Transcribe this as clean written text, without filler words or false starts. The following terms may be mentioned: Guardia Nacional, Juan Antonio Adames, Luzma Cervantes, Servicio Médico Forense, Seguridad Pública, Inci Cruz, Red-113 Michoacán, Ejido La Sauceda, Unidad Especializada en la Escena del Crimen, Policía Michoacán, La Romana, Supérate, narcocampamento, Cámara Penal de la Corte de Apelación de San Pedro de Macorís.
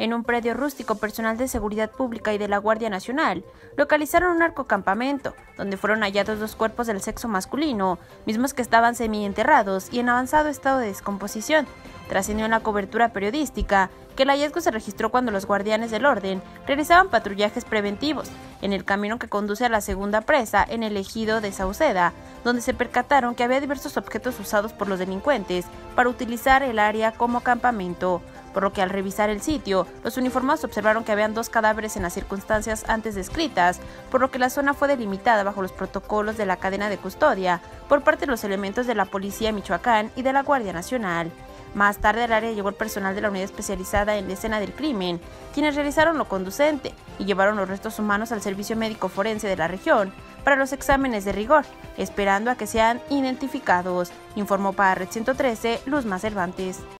En un predio rústico, personal de seguridad pública y de la Guardia Nacional localizaron un narcocampamento, donde fueron hallados dos cuerpos del sexo masculino, mismos que estaban semienterrados y en avanzado estado de descomposición. Trascendió en la cobertura periodística que el hallazgo se registró cuando los guardianes del orden realizaban patrullajes preventivos en el camino que conduce a la segunda presa en el Ejido de Sauceda, donde se percataron que había diversos objetos usados por los delincuentes para utilizar el área como campamento, por lo que al revisar el sitio, los uniformados observaron que habían dos cadáveres en las circunstancias antes descritas, por lo que la zona fue delimitada bajo los protocolos de la cadena de custodia por parte de los elementos de la Policía Michoacán y de la Guardia Nacional. Más tarde al área llegó el personal de la Unidad Especializada en la Escena del Crimen, quienes realizaron lo conducente y llevaron los restos humanos al Servicio Médico Forense de la región para los exámenes de rigor, esperando a que sean identificados, informó para Red 113 Luzma Cervantes.